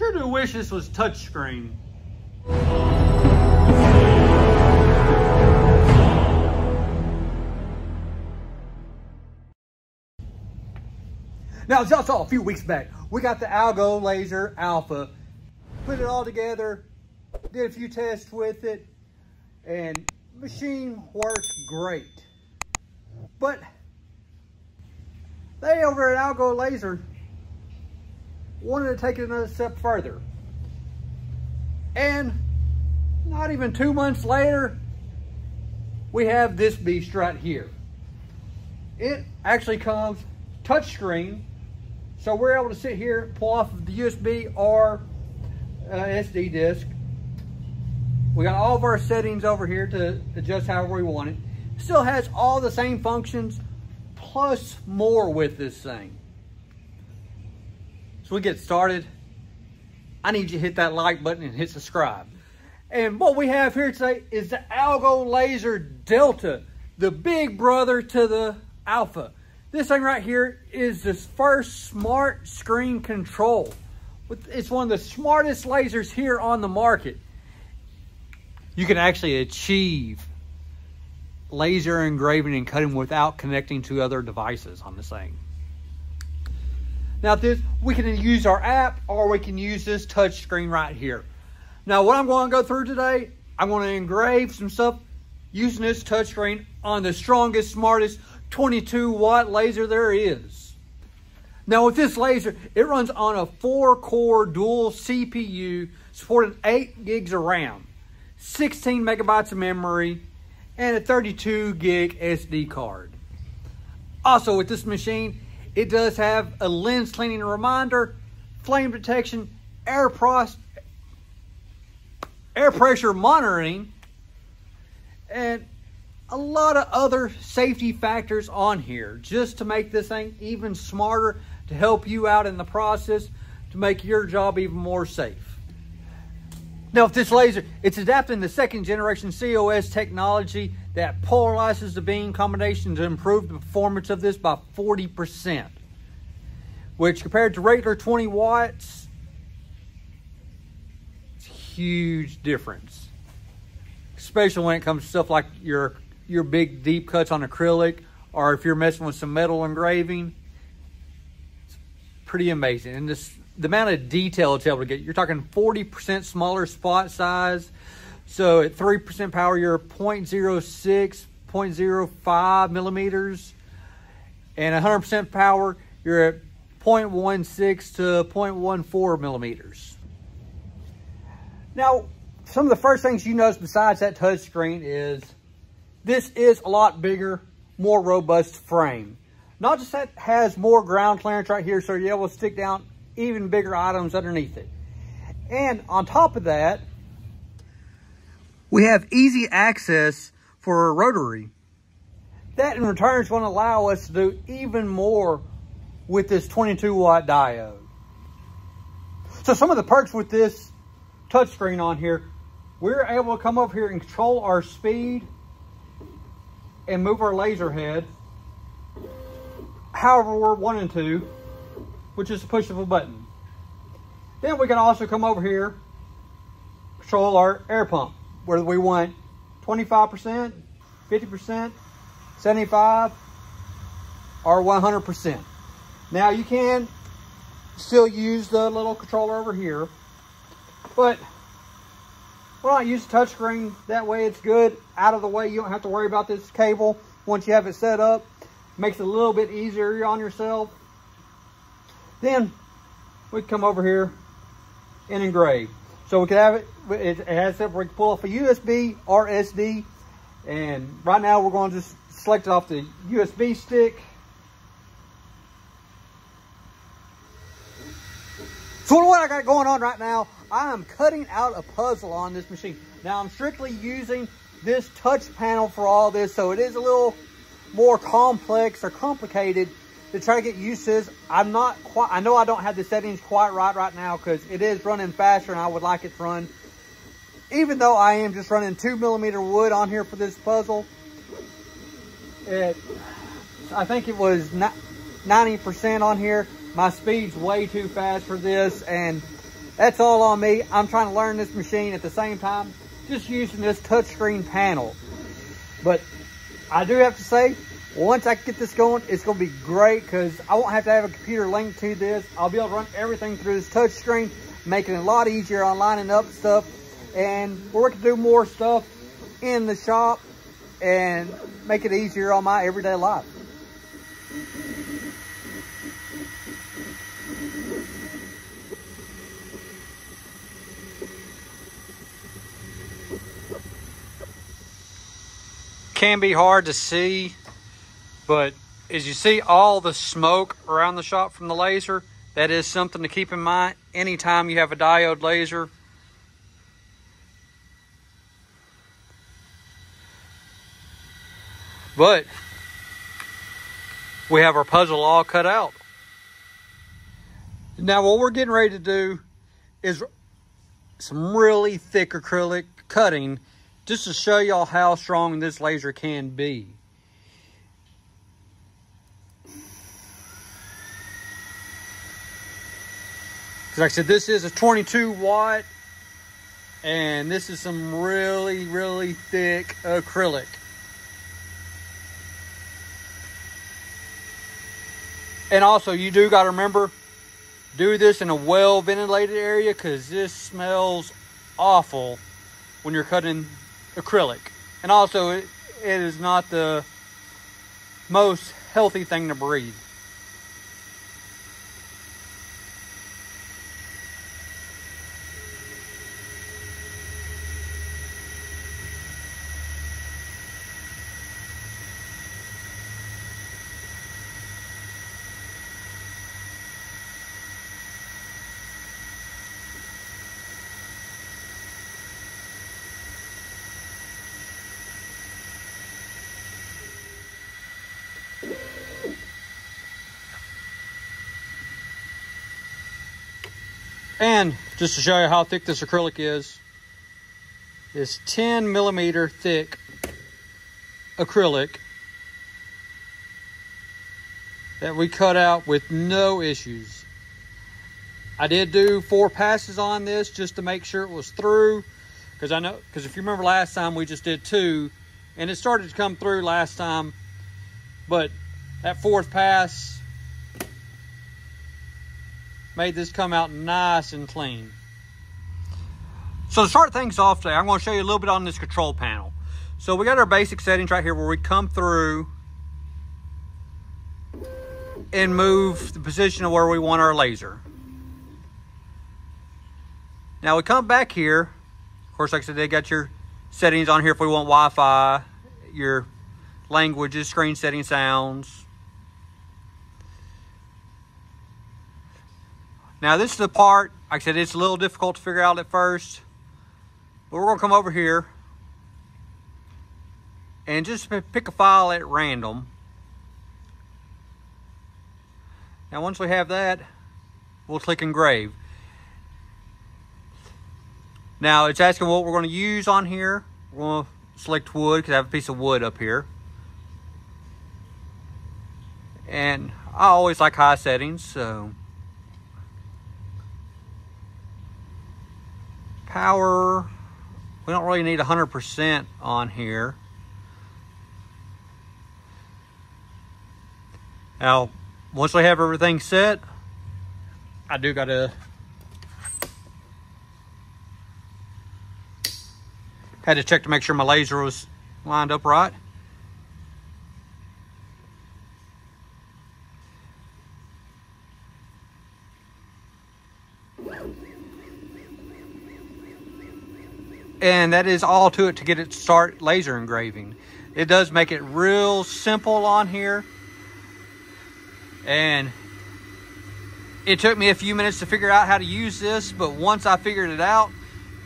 Sure do wish this was touchscreen. Now, as y'all saw a few weeks back, we got the AlgoLaser Alpha, put it all together, did a few tests with it, and the machine works great. But they over at AlgoLaser wanted to take it another step further. And not even 2 months later, we have this beast right here. It actually comes touchscreen, so we're able to sit here, pull off of the USB or SD disk. We got all of our settings over here to adjust however we want it. Still has all the same functions, plus more with this thing. So we get started. I need you to hit that like button and hit subscribe. And what we have here today is the AlgoLaser Delta, the big brother to the Alpha. This thing right here is this first smart screen control. It's one of the smartest lasers here on the market. You can actually achieve laser engraving and cutting without connecting to other devices on this thing. Now this, we can use our app or we can use this touch screen right here. Now what I'm going to go through today, I'm going to engrave some stuff using this touch screen on the strongest, smartest 22-watt laser there is. Now with this laser, it runs on a 4-core dual CPU supporting 8 gigs of RAM, 16 megabytes of memory, and a 32 gig SD card. Also with this machine, it does have a lens cleaning reminder, flame detection, air pressure monitoring, and a lot of other safety factors on here just to make this thing even smarter, to help you out in the process, to make your job even more safe. Now with this laser, it's adapting the 2nd generation COS technology that polarizes the beam combination to improve the performance of this by 40%, which compared to regular 20 watts, it's a huge difference, especially when it comes to stuff like your big deep cuts on acrylic, or if you're messing with some metal engraving. It's pretty amazing. And this, the amount of detail it's able to get, you're talking 40% smaller spot size. So at 3% power, you're 0.06, 0.05 millimeters. And 100% power, you're at 0.16 to 0.14 millimeters. Now, some of the first things you notice besides that touch screen is this is a lot bigger, more robust frame. Not just that, has more ground clearance right here, so you're able to stick down even bigger items underneath it. And on top of that, we have easy access for a rotary. That in return is going to allow us to do even more with this 22-watt diode. So some of the perks with this touchscreen on here, we're able to come over here and control our speed and move our laser head however we're wanting to, which is the push of a button. Then we can also come over here, control our air pump, whether we want 25%, 50%, 75%, or 100%. Now you can still use the little controller over here, but why not use the touchscreen? That way it's good, out of the way. You don't have to worry about this cable once you have it set up. Makes it a little bit easier on yourself. Then we come over here and engrave. So we can have it, it has that we can pull off a USB or SD. And right now we're going to just select it off the USB stick. So what I got going on right now, I am cutting out a puzzle on this machine. Now I'm strictly using this touch panel for all this, so it is a little more complex or complicated to try to get used to this. I'm not quite, I know I don't have the settings quite right now because it is running faster and I would like it to run. Even though I am just running 2 millimeter wood on here for this puzzle, I think it was 90% on here. My speed's way too fast for this, and That's all on me. I'm trying to learn this machine at the same time, just using this touchscreen panel. But I do have to say, once I get this going, it's going to be great because I won't have to have a computer linked to this. I'll be able to run everything through this touchscreen, making it a lot easier on lining up stuff. And we're going to do more stuff in the shop and make it easier on my everyday life. Can be hard to see, but as you see all the smoke around the shop from the laser, that is something to keep in mind anytime you have a diode laser. But we have our puzzle all cut out. Now what we're getting ready to do is some really thick acrylic cutting just to show y'all how strong this laser can be. Like I said, this is a 22 watt, and this is some really thick acrylic. And also, you do got to remember, do this in a well ventilated area because this smells awful when you're cutting acrylic. And also it is not the most healthy thing to breathe. And just to show you how thick this acrylic is, it's 10 millimeter thick acrylic that we cut out with no issues. I did do 4 passes on this just to make sure it was through, because if you remember last time we just did 2, and it started to come through last time, but that 4th pass made this come out nice and clean. So to start things off today, I'm going to show you a little bit on this control panel. So we got our basic settings right here where we come through and move the position of where we want our laser. Now we come back here. Of course, like I said, they got your settings on here if we want Wi-Fi, your languages, screen settings, sounds. Now this is the part, like I said, it's a little difficult to figure out at first, but we're gonna come over here and just pick a file at random. Now once we have that, we'll click engrave. Now it's asking what we're gonna use on here. We're gonna select wood, because I have a piece of wood up here. And I always like high settings, so. Power, we don't really need 100% on here. Now, once we have everything set, I do gotta had to check to make sure my laser was lined up right. And that is all to it to get it to start laser engraving. It does make it real simple on here. And it took me a few minutes to figure out how to use this, but once I figured it out,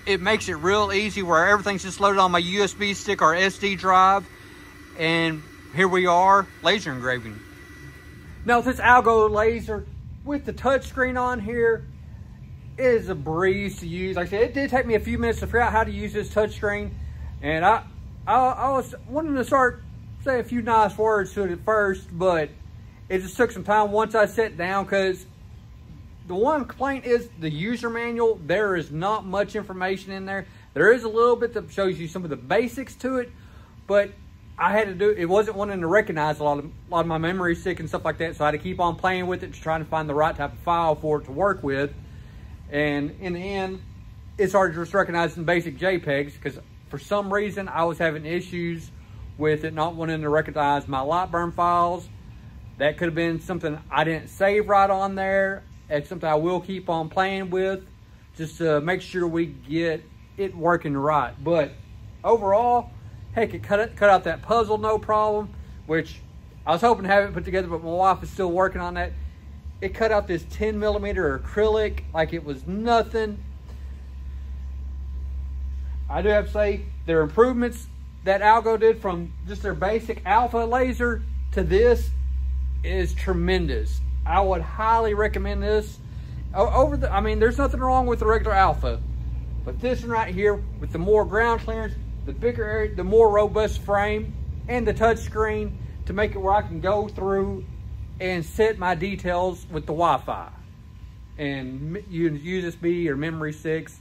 it makes it real easy where everything's just loaded on my USB stick or SD drive. And here we are, laser engraving. Now with this AlgoLaser, with the touchscreen on here, it is a breeze to use. Like I said, it did take me a few minutes to figure out how to use this touchscreen, and I was wanting to start say a few nice words to it at first, but it just took some time once I sat down because the one complaint is the user manual. There is not much information in there. There is a little bit that shows you some of the basics to it, but I had to do it. Wasn't wanting to recognize a lot of my memory stick and stuff like that, so I had to keep on playing with it, trying to find the right type of file for it to work with. And in the end, it's hard to just recognize some basic JPEGs because for some reason I was having issues with it not wanting to recognize my Lightburn files. That could have been something I didn't save right on there. It's something I will keep on playing with just to make sure we get it working right. But overall, heck, it cut out that puzzle no problem, which I was hoping to have it put together, but my wife is still working on that. It cut out this 10mm acrylic like it was nothing. I do have to say, their improvements that Algo did from just their basic alpha laser to this is tremendous. I would highly recommend this. I mean, there's nothing wrong with the regular alpha, but this one right here with the more ground clearance, the bigger area, the more robust frame, and the touch screen to make it where I can go through and set my details with the Wi-Fi and use USB or memory sticks.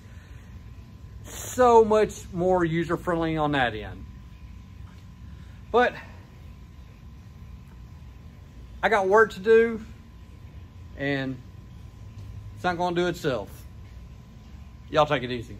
So much more user-friendly on that end. But I got work to do, and it's not going to do itself. Y'all take it easy.